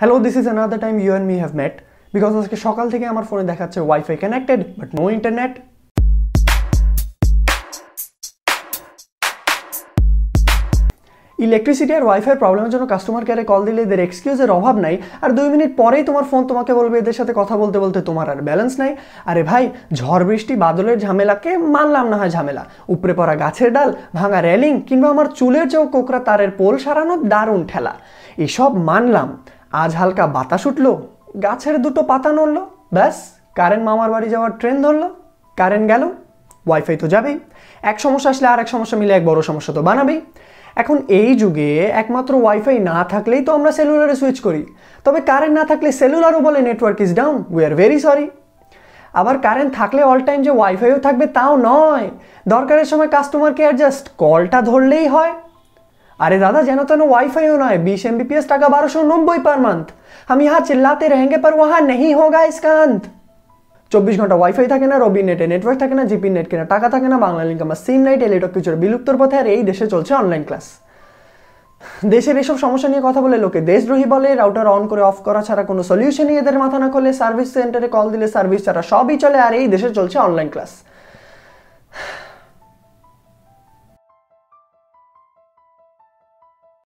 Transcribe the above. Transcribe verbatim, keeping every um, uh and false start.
Hello, this is another time you and me have met because আজকে সকাল থেকে আমার ফোনে দেখাচ্ছে Wi-Fi connected but no internet. Electricity and Wi-Fi problem এর জন্য কাস্টমার কেয়ারে কল দিলে এদের এক্সকিউজ এর অভাব নাই আর দুই মিনিট পরেই তোমার ফোন তোমাকে বলবে এদের সাথে কথা বলতে বলতে তোমার আর ব্যালেন্স নাই আরে ভাই ঝড় বৃষ্টি বাদলের ঝামেলাকে মানলাম না হয় ঝামেলা উপরে পড়া গাছের ডাল ভাঙা রেলিং কিংবা আমার চুলের যে কোকরা তারের পোল সারানো দারুণ ঠেলা এসব মানলাম আজ হালকা বাতাস উঠলো গাছের দুটো পাতা নড়লো ব্যাস কারেন্ট মামার বাড়ি যাওয়ার ট্রেন ধরলো কারেন্ট গেল ওয়াইফাই তো যাবেই এক সমস্যা আসলে আরেক সমস্যা মিলে এক বড় সমস্যা তো বানাবেই এখন এই যুগে একমাত্র ওয়াইফাই না থাকলেই তো আমরা সেলুলারে সুইচ করি তবে কারেন্ট না থাকলে সেলুলারও বলে network is down we are very sorry আবার কারেন্ট থাকলে অল টাইম যে ওয়াইফাইও থাকবে তাও নয় দরকারের সময় কাস্টমার কেয়ার জাস্ট কলটা ধরলেই হয় अरे दादा जानो तो ना वाईफाई होना है बीस एमबीपीएस टाका बारह सौ नब्बे पर मंथ हम यहाँ चिल्लाते रहेंगे पर वहाँ नहीं होगा इसका अंत चौबीस घंटा वाईफाई था ना रबी नेटे नेटवर्क था ना जीपी नेट के ना टाका था ना बांग्ला लिंक सीम नाइट एलेटक फ्यूचर विलुप्तर पथे और यही देशे चलते अनलाइन क्लास দেশের এসব সমস্যা নিয়ে কথা বলে লোকে দেশদ্রোহী বলে রাউটার অন করে অফ করা ছাড়া কোনো সলিউশনই এদের মাথা না করলে সার্ভিস সেন্টারে কল দিলে সার্ভিস ছাড়া সবই চলে আর এই দেশে চলছে অনলাইন ক্লাস